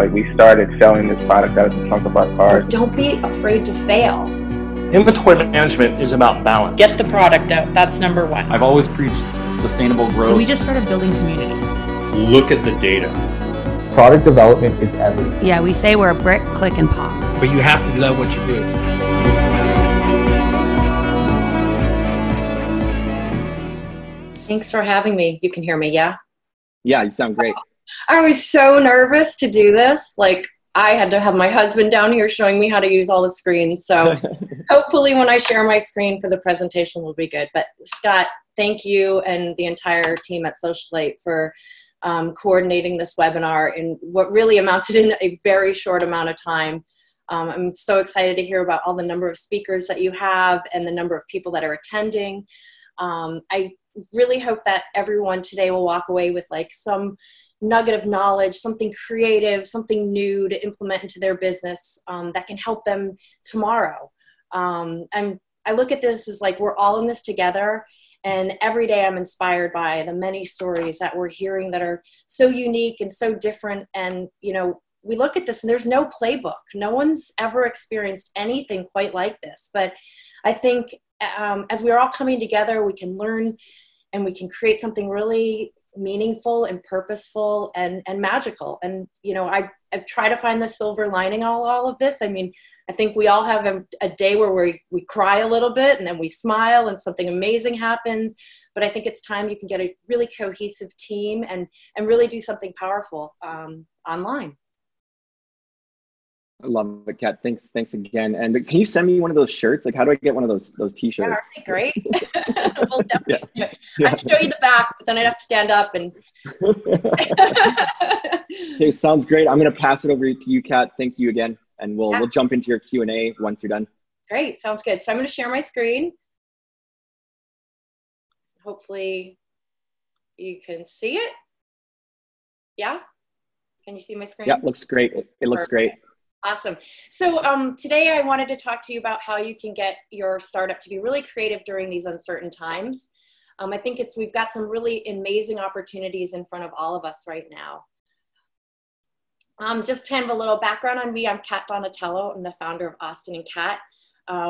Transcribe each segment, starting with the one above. Like, we started selling this product out of the trunk of our cars. Don't be afraid to fail. Inventory management is about balance. Get the product out. That's number one. I've always preached sustainable growth. So we just started building community. Look at the data. Product development is everything. Yeah, we say we're a brick, click, and pop. But you have to love what you do. Thanks for having me. You can hear me, yeah? Yeah, you sound great. I was so nervous to do this. Like, I had to have my husband down here showing me how to use all the screens. So hopefully when I share my screen for the presentation will be good. But Scott, thank you and the entire team at Socialite for coordinating this webinar in what really amounted in a very short amount of time. I'm so excited to hear about all the number of speakers that you have and the number of people that are attending. I really hope that everyone today will walk away with like some nugget of knowledge, something creative, something new to implement into their business that can help them tomorrow. I look at this as like we're all in this together, and every day I'm inspired by the many stories that we're hearing that are so unique and so different. And, you know, we look at this and there's no playbook. No one's ever experienced anything quite like this. But I think as we're all coming together, we can learn and we can create something really meaningful and purposeful and magical. And, you know, I try to find the silver lining all of this. I mean, I think we all have a day where we cry a little bit and then we smile and something amazing happens. But I think it's time you can get a really cohesive team and really do something powerful online. I love it, Kat. Thanks again. And can you send me one of those shirts? Like, how do I get one of those t-shirts? Yeah, aren't they great? We'll definitely do it. Yeah. I'd show you the back, but then I'd have to stand up and... Okay, sounds great. I'm going to pass it over to you, Kat. Thank you again. And we'll jump into your Q&A once you're done. Great, sounds good. So I'm going to share my screen. Hopefully you can see it. Yeah? Can you see my screen? Yeah, it looks great. It looks great. Awesome. So today I wanted to talk to you about how you can get your startup to be really creative during these uncertain times. I think we've got some really amazing opportunities in front of all of us right now. Just kind of a little background on me. I'm Kat Donatello. I'm the founder of Austin and Kat.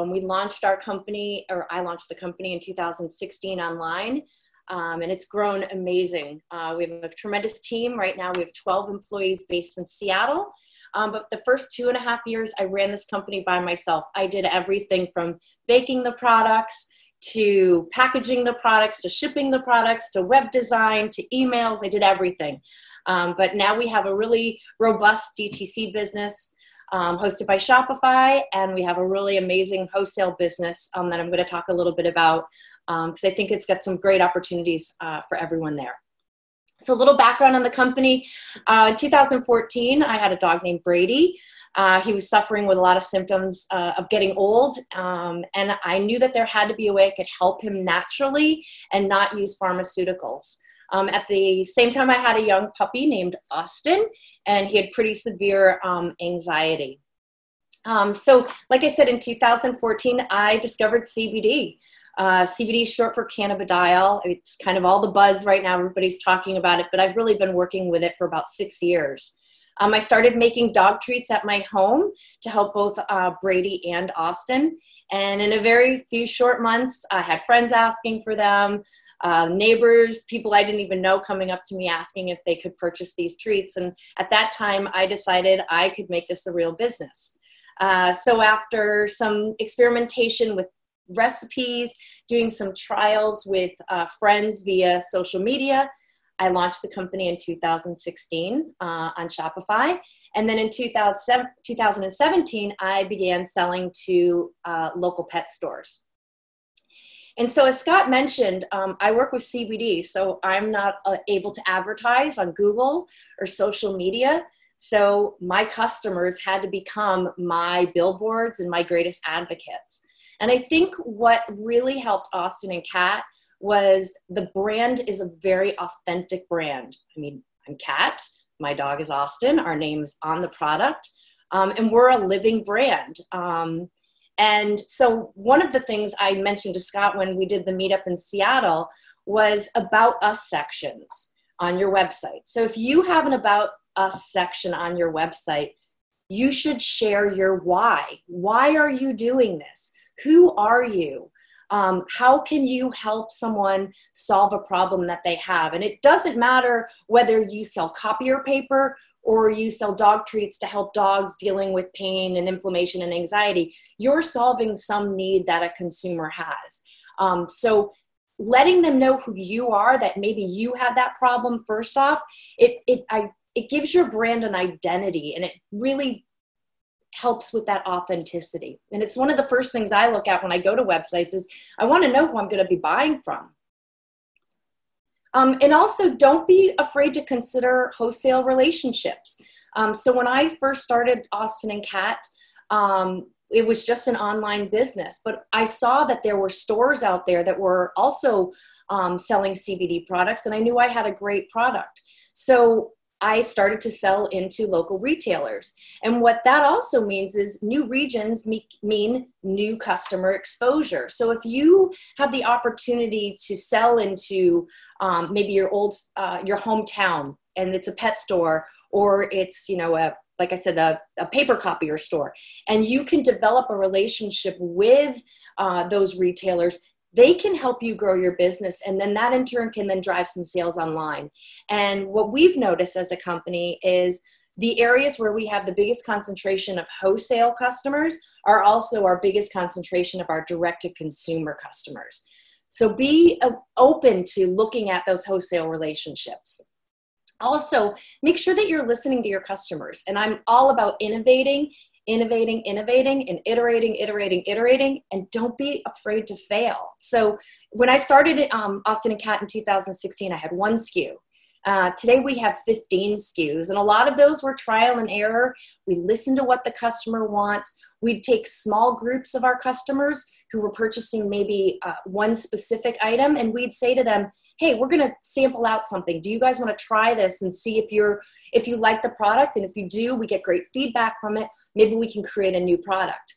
We launched our company, or I launched the company in 2016 online, and it's grown amazing. We have a tremendous team. Right now we have 12 employees based in Seattle. But the first 2.5 years, I ran this company by myself. I did everything from baking the products, to packaging the products, to shipping the products, to web design, to emails. I did everything. But now we have a really robust DTC business hosted by Shopify, and we have a really amazing wholesale business that I'm going to talk a little bit about because I think it's got some great opportunities for everyone there. So a little background on the company. In 2014, I had a dog named Brady. He was suffering with a lot of symptoms of getting old, and I knew that there had to be a way I could help him naturally and not use pharmaceuticals. At the same time, I had a young puppy named Austin, and he had pretty severe anxiety. So like I said, in 2014, I discovered CBD. CBD is short for cannabidiol. It's kind of all the buzz right now. Everybody's talking about it, but I've really been working with it for about 6 years. I started making dog treats at my home to help both Brady and Austin. And in a very few short months, I had friends asking for them, neighbors, people I didn't even know coming up to me asking if they could purchase these treats. And at that time, I decided I could make this a real business. So after some experimentation with recipes, doing some trials with friends via social media, I launched the company in 2016 on Shopify. And then in 2017, I began selling to local pet stores. And so as Scott mentioned, I work with CBD, so I'm not able to advertise on Google or social media. So my customers had to become my billboards and my greatest advocates. And I think what really helped Austin and Kat was the brand is a very authentic brand. I mean, I'm Kat, my dog is Austin, our name's on the product, and we're a living brand. And so one of the things I mentioned to Scott when we did the meetup in Seattle was about us sections on your website. So if you have an about us section on your website, you should share your why. Why are you doing this? Who are you? How can you help someone solve a problem that they have? And it doesn't matter whether you sell copier paper or you sell dog treats to help dogs dealing with pain and inflammation and anxiety. You're solving some need that a consumer has. So letting them know who you are, that maybe you have that problem first off, it gives your brand an identity, and it really helps with that authenticity. And it's one of the first things I look at when I go to websites is I want to know who I'm going to be buying from. And also don't be afraid to consider wholesale relationships. So when I first started Austin and Kat, it was just an online business, but I saw that there were stores out there that were also selling CBD products, and I knew I had a great product. So I started to sell into local retailers. And what that also means is new regions mean new customer exposure. So if you have the opportunity to sell into maybe your hometown, and it's a pet store, or it's, you know, like I said, a paper copier store, and you can develop a relationship with those retailers, they can help you grow your business. And then that in turn can then drive some sales online. And what we've noticed as a company is the areas where we have the biggest concentration of wholesale customers are also our biggest concentration of our direct to consumer customers. So be open to looking at those wholesale relationships. Also, make sure that you're listening to your customers. And I'm all about innovating, and iterating, and don't be afraid to fail. So when I started Austin and Kat in 2016, I had one SKU. Today we have 15 SKUs, and a lot of those were trial and error. We listened to what the customer wants. We'd take small groups of our customers who were purchasing maybe one specific item, and we'd say to them, hey, we're going to sample out something. Do you guys want to try this and see if you like the product? And if you do, we get great feedback from it. Maybe we can create a new product.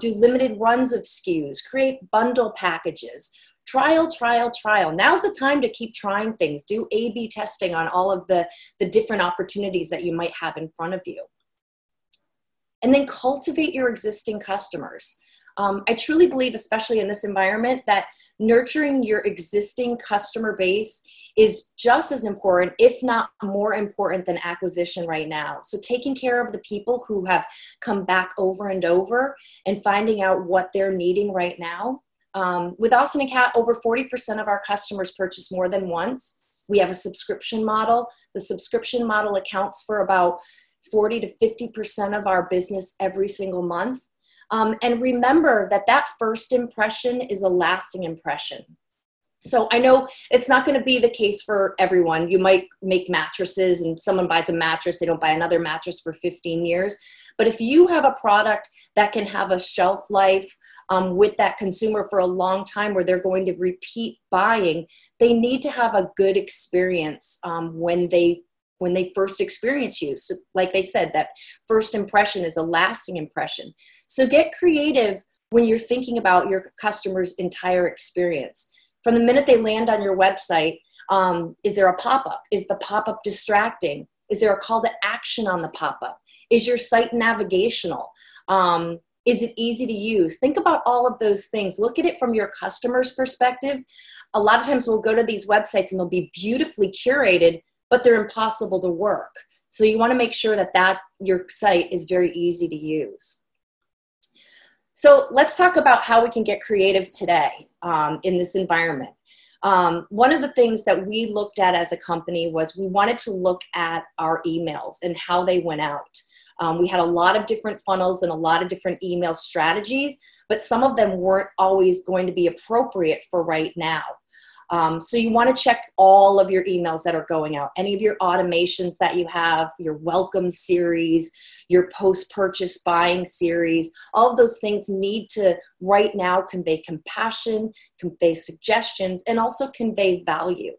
Do limited runs of SKUs, create bundle packages. Trial. Now's the time to keep trying things. Do A/B testing on all of the different opportunities that you might have in front of you. And then cultivate your existing customers. I truly believe, especially in this environment, that nurturing your existing customer base is just as important, if not more important, than acquisition right now. So taking care of the people who have come back over and over and finding out what they're needing right now. With Austin and Kat, over 40% of our customers purchase more than once. We have a subscription model. The subscription model accounts for about 40 to 50% of our business every single month. And remember that that first impression is a lasting impression. So I know it's not going to be the case for everyone. You might make mattresses, and someone buys a mattress, they don't buy another mattress for 15 years. But if you have a product that can have a shelf life with that consumer for a long time where they're going to repeat buying, they need to have a good experience when they first experience you. So like they said, that first impression is a lasting impression. So get creative when you're thinking about your customer's entire experience. From the minute they land on your website, is there a pop-up? Is the pop-up distracting? Is there a call to action on the pop-up? Is your site navigational? Is it easy to use? Think about all of those things. Look at it from your customer's perspective. A lot of times we'll go to these websites and they'll be beautifully curated, but they're impossible to work. So you want to make sure that, your site is very easy to use. So let's talk about how we can get creative today in this environment. One of the things that we looked at as a company was we wanted to look at our emails and how they went out. We had a lot of different funnels and a lot of different email strategies, but some of them weren't always going to be appropriate for right now. So you want to check all of your emails that are going out, any of your automations that you have, your welcome series, your post-purchase buying series. All of those things need to right now convey compassion, convey suggestions, and also convey value.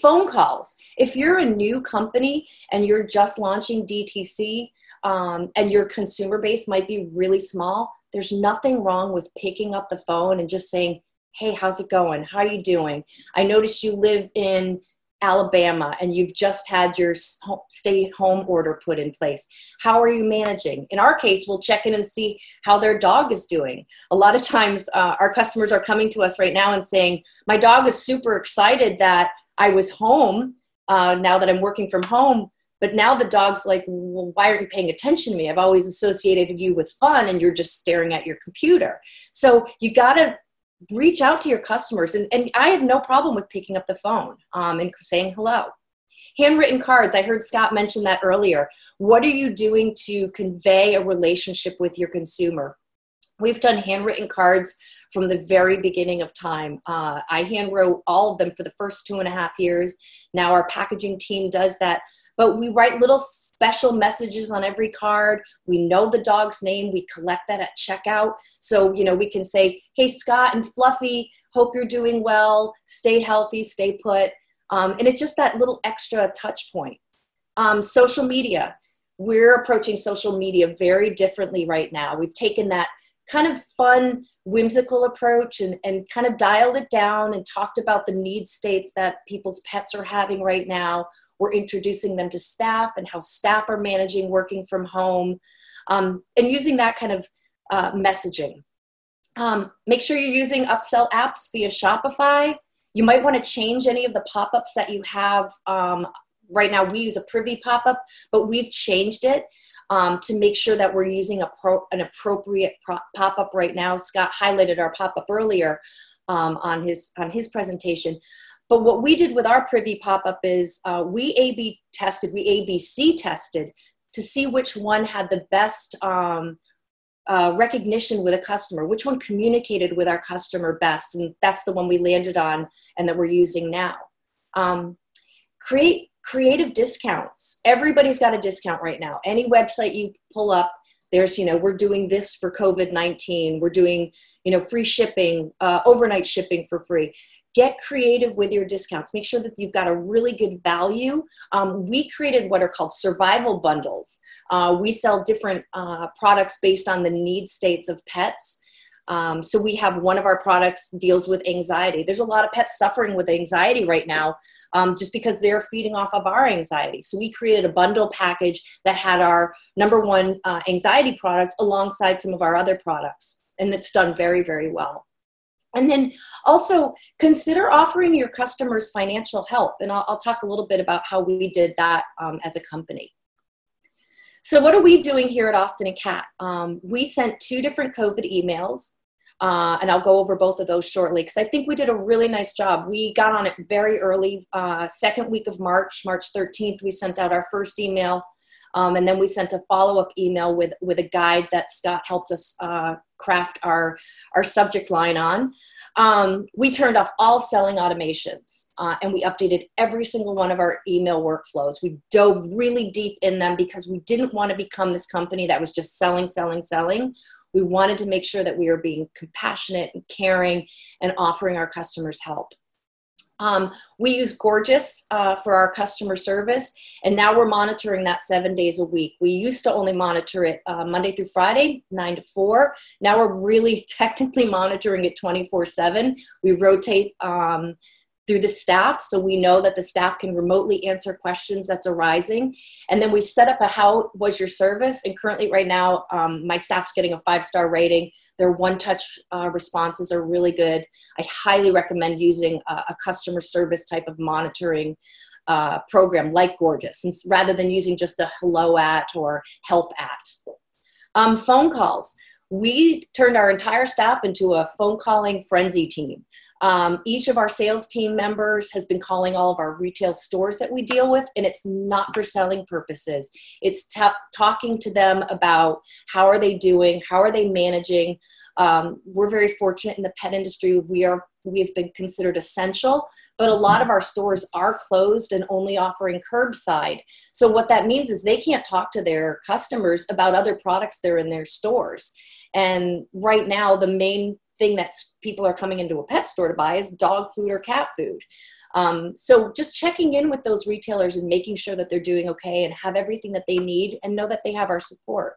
Phone calls. If you're a new company and you're just launching DTC and your consumer base might be really small, there's nothing wrong with picking up the phone and just saying, hey, how's it going? How are you doing? I noticed you live in Alabama and you've just had your stay-at-home order put in place. How are you managing? In our case, we'll check in and see how their dog is doing. A lot of times our customers are coming to us right now and saying, my dog is super excited that I was home now that I'm working from home, but now the dog's like, well, why aren't you paying attention to me? I've always associated you with fun and you're just staring at your computer. So you got to reach out to your customers. And I have no problem with picking up the phone and saying hello. Handwritten cards. I heard Scott mention that earlier. What are you doing to convey a relationship with your consumer? We've done handwritten cards from the very beginning of time. I handwrote all of them for the first 2.5 years. Now our packaging team does that. But we write little special messages on every card. We know the dog's name. We collect that at checkout. So, you know, we can say, hey, Scott and Fluffy, hope you're doing well. Stay healthy, stay put. And it's just that little extra touch point. Social media. We're approaching social media very differently right now. We've taken that kind of fun, whimsical approach and kind of dialed it down and talked about the need states that people's pets are having right now. We're introducing them to staff and how staff are managing working from home and using that kind of messaging. Make sure you're using upsell apps via Shopify. You might want to change any of the pop-ups that you have. Right now we use a Privy pop-up, but we've changed it to make sure that we're using an appropriate pop-up right now. Scott highlighted our pop-up earlier on his presentation. But what we did with our Privy pop-up is we ABC tested to see which one had the best recognition with a customer, which one communicated with our customer best. And that's the one we landed on and that we're using now. Create creative discounts. Everybody's got a discount right now. Any website you pull up, there's, you know, we're doing this for COVID-19. We're doing, you know, free shipping, overnight shipping for free. Get creative with your discounts. Make sure that you've got a really good value. We created what are called survival bundles. We sell different products based on the need states of pets. So we have one of our products deals with anxiety. There's a lot of pets suffering with anxiety right now just because they're feeding off of our anxiety. So we created a bundle package that had our #1 anxiety product alongside some of our other products. And it's done very, very well. And then also consider offering your customers financial help. And I'll talk a little bit about how we did that as a company. So what are we doing here at Austin and Kat? We sent 2 different COVID emails, and I'll go over both of those shortly because I think we did a really nice job. We got on it very early, second week of March, March 13th, we sent out our first email, and then we sent a follow-up email with a guide that Scott helped us craft our subject line on. We turned off all selling automations and we updated every single one of our email workflows. We dove really deep in them because we didn't want to become this company that was just selling, selling, selling. We wanted to make sure that we were being compassionate and caring and offering our customers help. We use Gorgias for our customer service, and now we're monitoring that 7 days a week. We used to only monitor it Monday through Friday, 9 to 4. Now we're really technically monitoring it 24/7. We rotate through the staff, so we know that the staff can remotely answer questions that's arising. And then we set up a how was your service, and currently right now my staff's getting a 5-star rating. Their one-touch responses are really good. I highly recommend using a customer service type of monitoring program like Gorgias, rather than using just a hello at or help at. Phone calls. We turned our entire staff into a phone calling frenzy team. Each of our sales team members has been calling all of our retail stores that we deal with, and it's not for selling purposes. It's talking to them about how are they doing, how are they managing. We're very fortunate in the pet industry. We've been considered essential, but a lot of our stores are closed and only offering curbside. So what that means is they can't talk to their customers about other products that are in their stores. And right now, the main thing that people are coming into a pet store to buy is dog food or cat food. So just checking in with those retailers and making sure that they're doing okay and have everything that they need and know that they have our support.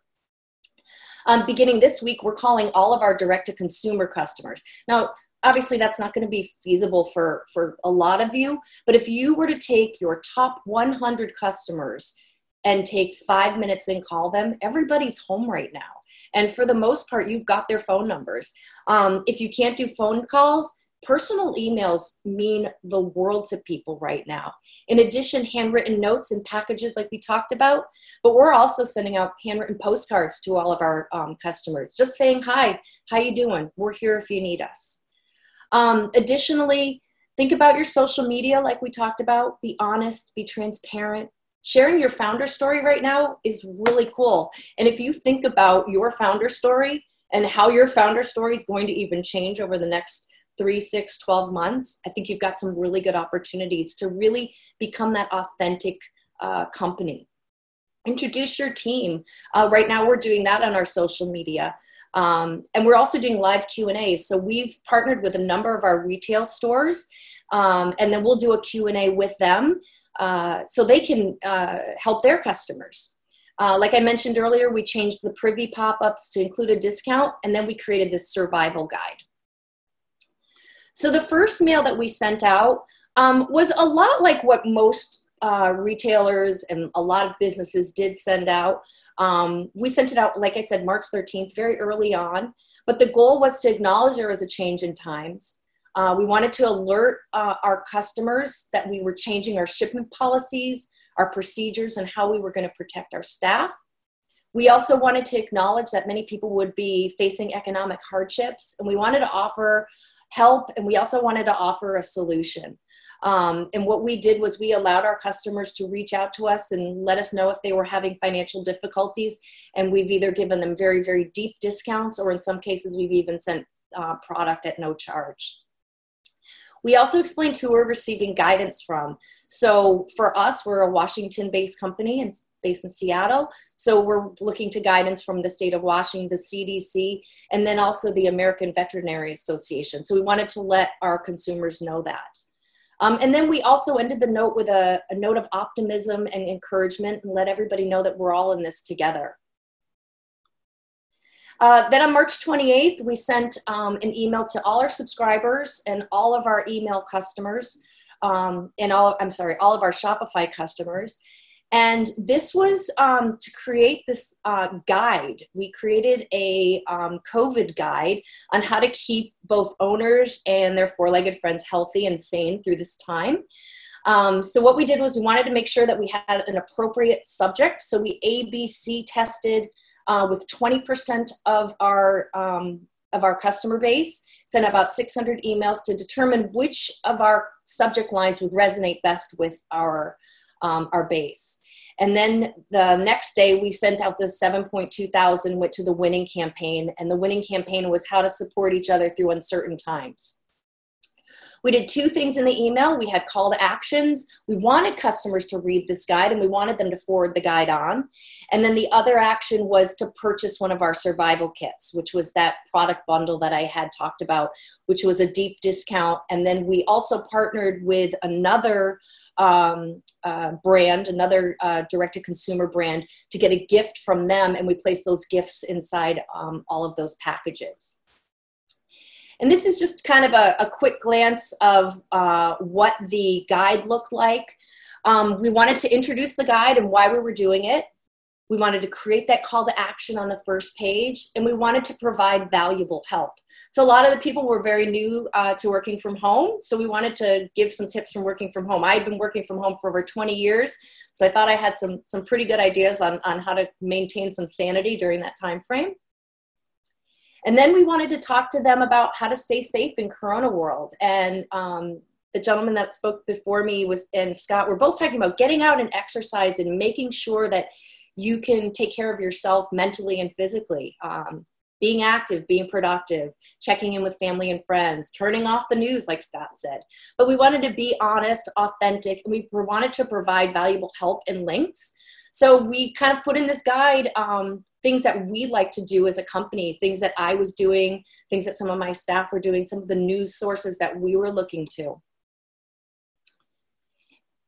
Beginning this week, we're calling all of our direct-to-consumer customers. Now, obviously that's not going to be feasible for a lot of you, but if you were to take your top 100 customers and take 5 minutes and call them, everybody's home right now. And for the most part, you've got their phone numbers. If you can't do phone calls, personal emails mean the world to people right now. In addition, handwritten notes and packages like we talked about, but we're also sending out handwritten postcards to all of our customers, just saying, hi, how you doing? We're here if you need us. Additionally, think about your social media like we talked about. Be honest, be transparent. Sharing your founder story right now is really cool. And if you think about your founder story and how your founder story is going to even change over the next 3, 6, 12 months, I think you've got some really good opportunities to really become that authentic company. Introduce your team. Right now we're doing that on our social media. And we're also doing live Q&As. So we've partnered with a number of our retail stores, and then we'll do a Q&A with them so they can help their customers. Like I mentioned earlier, we changed the Privy pop-ups to include a discount, and then we created this survival guide. So the first mail that we sent out was a lot like what most retailers and a lot of businesses did send out. We sent it out, like I said, March 13th, very early on. But the goal was to acknowledge there was a change in times. We wanted to alert our customers that we were changing our shipment policies, our procedures, and how we were going to protect our staff. We also wanted to acknowledge that many people would be facing economic hardships, and we wanted to offer help, and we also wanted to offer a solution. And what we did was we allowed our customers to reach out to us and let us know if they were having financial difficulties, and we've either given them very, very deep discounts, or in some cases we've even sent product at no charge. We also explained who we're receiving guidance from. So for us, we're a Washington-based company and based in Seattle. So we're looking to guidance from the state of Washington, the CDC, and then also the American Veterinary Association. So we wanted to let our consumers know that. And then we also ended the note with a note of optimism and encouragement and let everybody know that we're all in this together. Then on March 28th, we sent an email to all our subscribers and all of our email customers, all of our Shopify customers. And this was to create this guide. We created a COVID guide on how to keep both owners and their four-legged friends healthy and sane through this time. So what we did was we wanted to make sure that we had an appropriate subject. So we ABC tested with 20% of our customer base, sent about 600 emails to determine which of our subject lines would resonate best with our base. And then the next day we sent out the 7,200 went to the winning campaign, and the winning campaign was how to support each other through uncertain times. We did two things in the email. We had call to actions. We wanted customers to read this guide, and we wanted them to forward the guide on. And then the other action was to purchase one of our survival kits, which was that product bundle that I had talked about, which was a deep discount. And then we also partnered with another brand, another direct-to-consumer brand, to get a gift from them, and we placed those gifts inside all of those packages. And this is just kind of a quick glance of what the guide looked like. We wanted to introduce the guide and why we were doing it. We wanted to create that call to action on the first page, and we wanted to provide valuable help. So a lot of the people were very new to working from home, so we wanted to give some tips from working from home. I had been working from home for over 20 years, so I thought I had some pretty good ideas on how to maintain some sanity during that time frame. And then we wanted to talk to them about how to stay safe in Corona world. And the gentleman that spoke before me and Scott were both talking about getting out and exercise and making sure that you can take care of yourself mentally and physically. Being active, being productive, checking in with family and friends, turning off the news, like Scott said. But we wanted to be honest, authentic, and we wanted to provide valuable help and links. So we kind of put in this guide, things that we like to do as a company, things that I was doing, things that some of my staff were doing, some of the news sources that we were looking to.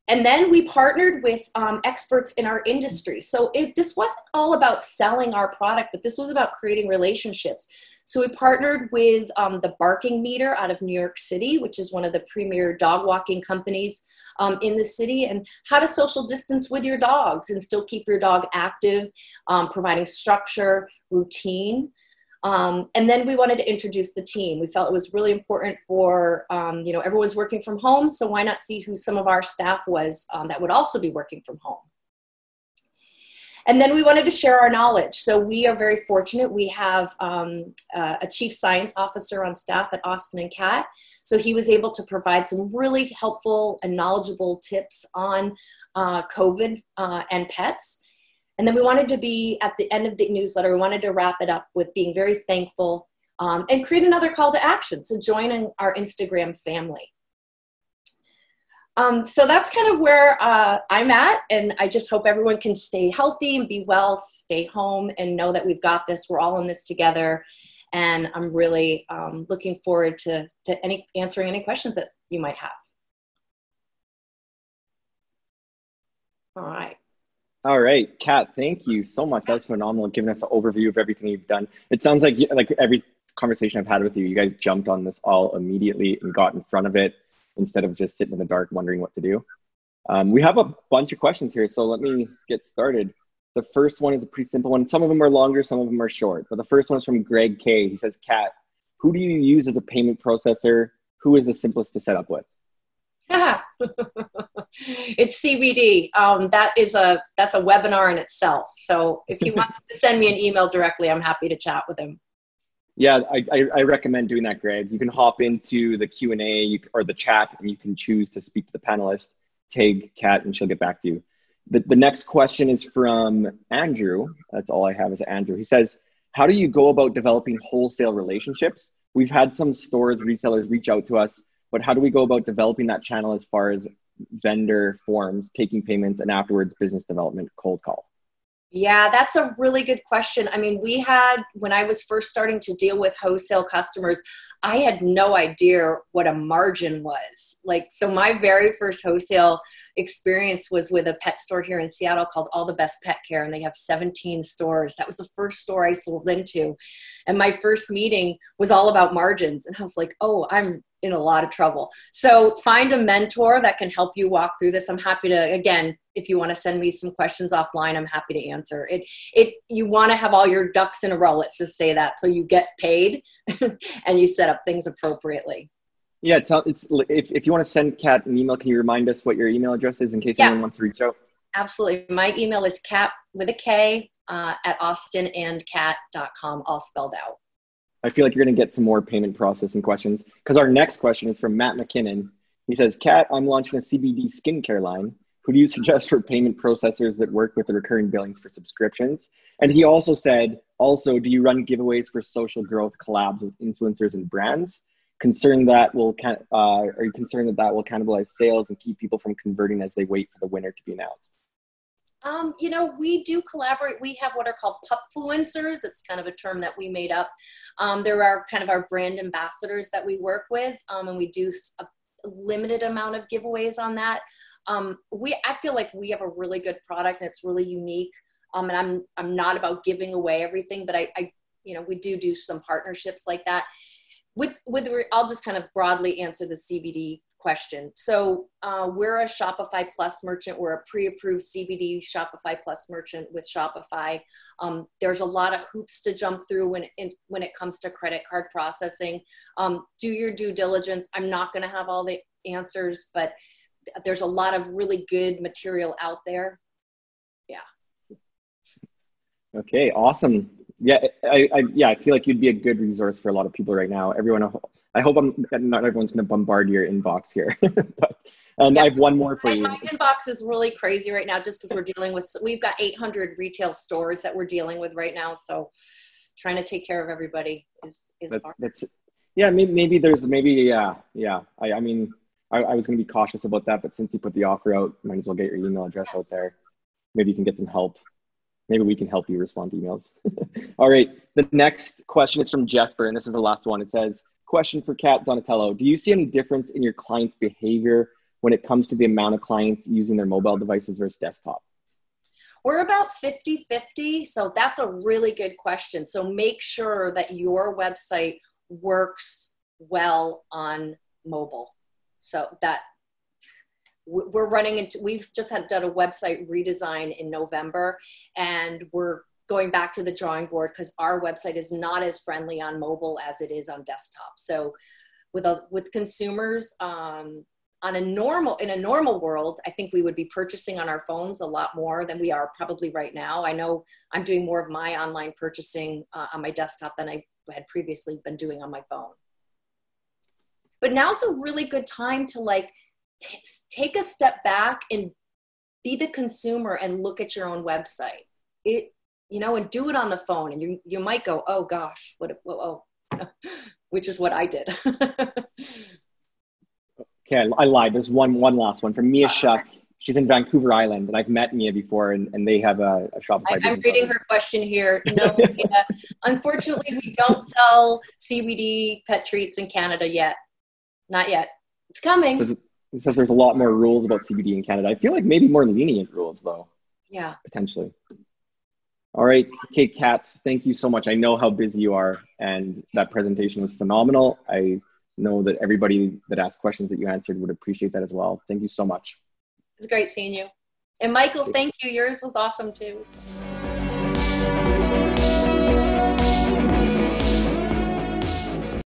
And then we partnered with experts in our industry. So this wasn't all about selling our product, but this was about creating relationships. So we partnered with the Barking Meter out of New York City, which is one of the premier dog walking companies in the city, and how to social distance with your dogs and still keep your dog active, providing structure, routine. And then we wanted to introduce the team. We felt it was really important for, you know, everyone's working from home, so why not see who some of our staff was that would also be working from home. And then we wanted to share our knowledge. So we are very fortunate. We have a chief science officer on staff at Austin and Kat. So he was able to provide some really helpful and knowledgeable tips on COVID and pets. And then we wanted to be, at the end of the newsletter, we wanted to wrap it up with being very thankful and create another call to action. So join our Instagram family. So that's kind of where I'm at, and I just hope everyone can stay healthy and be well, stay home, and know that we've got this. We're all in this together, and I'm really looking forward to answering any questions that you might have. All right. All right, Kat, thank you so much. That's phenomenal, giving us an overview of everything you've done. It sounds like every conversation I've had with you, you guys jumped on this all immediately and got in front of it instead of just sitting in the dark wondering what to do. We have a bunch of questions here, so let me get started. The first one is a pretty simple one. Some of them are longer, some of them are short. But the first one is from Greg K. He says, Kat, who do you use as a payment processor? Who is the simplest to set up with? It's CBD. That's a webinar in itself. So if he wants to send me an email directly, I'm happy to chat with him. Yeah, I recommend doing that, Greg. You can hop into the Q&A or the chat, and you can choose to speak to the panelists. Tag Kat, and she'll get back to you. The next question is from Andrew. That's all I have is Andrew. He says, how do you go about developing wholesale relationships? We've had some stores, resellers reach out to us, but how do we go about developing that channel as far as vendor forms, taking payments, and afterwards business development cold call? Yeah, that's a really good question. I mean, we had, when I was first starting to deal with wholesale customers, I had no idea what a margin was. Like, so my very first wholesale experience was with a pet store here in Seattle called All the Best Pet Care, and they have 17 stores. That was the first store I sold into. And my first meeting was all about margins. And I was like, oh, I'm in a lot of trouble. So find a mentor that can help you walk through this. I'm happy to, again, if you want to send me some questions offline, I'm happy to answer it. You want to have all your ducks in a row. Let's just say that. So you get paid and you set up things appropriately. Yeah. If you want to send Kat an email, can you remind us what your email address is in case anyone wants to reach out? Absolutely. My email is Kat with a K at austinandcat.com, all spelled out. I feel like you're going to get some more payment processing questions because our next question is from Matt McKinnon. He says, Kat, I'm launching a CBD skincare line. Who do you suggest for payment processors that work with the recurring billings for subscriptions? And he also said, also, do you run giveaways for social growth collabs with influencers and brands? Are you concerned that that will cannibalize sales and keep people from converting as they wait for the winner to be announced? You know, we do collaborate. We have what are called Pupfluencers. It's kind of a term that we made up. There are kind of our brand ambassadors that we work with, and we do a limited amount of giveaways on that. I feel like we have a really good product, and it's really unique. And I'm not about giving away everything, but we do some partnerships like that. I'll just kind of broadly answer the CBD question. So we're a Shopify Plus merchant. We're a pre-approved CBD Shopify Plus merchant with Shopify. There's a lot of hoops to jump through when it comes to credit card processing. Do your due diligence. I'm not going to have all the answers, but there's a lot of really good material out there. Yeah. Okay. Awesome. Yeah, I feel like you'd be a good resource for a lot of people right now. Everyone, I hope not everyone's going to bombard your inbox here. I have one more for you. My inbox is really crazy right now, just because we've got 800 retail stores that we're dealing with right now. So trying to take care of everybody is hard. I was going to be cautious about that, but since you put the offer out, might as well get your email address out there. Maybe you can get some help. Maybe we can help you respond to emails. All right. The next question is from Jesper, and this is the last one. It says, question for Kat Donatello. Do you see any difference in your clients' behavior when it comes to the amount of clients using their mobile devices versus desktop? We're about 50-50, so that's a really good question. So make sure that your website works well on mobile. So that we're running into, we've just had done a website redesign in November, and we're going back to the drawing board because our website is not as friendly on mobile as it is on desktop. So with consumers, in a normal world, I think we would be purchasing on our phones a lot more than we are probably right now. I know I'm doing more of my online purchasing on my desktop than I had previously been doing on my phone. But now's a really good time to like take a step back and be the consumer and look at your own website. It, you know, and do it on the phone, and you might go, oh gosh, what, which is what I did. Okay, I lied. There's one last one from Mia Shuck. She's in Vancouver Island, and I've met Mia before, and they have a Shopify. I'm reading her question here. No, Mia, unfortunately, we don't sell CBD pet treats in Canada yet. Not yet. It's coming. It says there's a lot more rules about CBD in Canada. I feel like maybe more lenient rules, though. Yeah. Potentially. All right, okay, Kat, thank you so much. I know how busy you are, and that presentation was phenomenal. I know that everybody that asked questions that you answered would appreciate that as well. Thank you so much. It's great seeing you. And Michael, thank you. Yours was awesome too.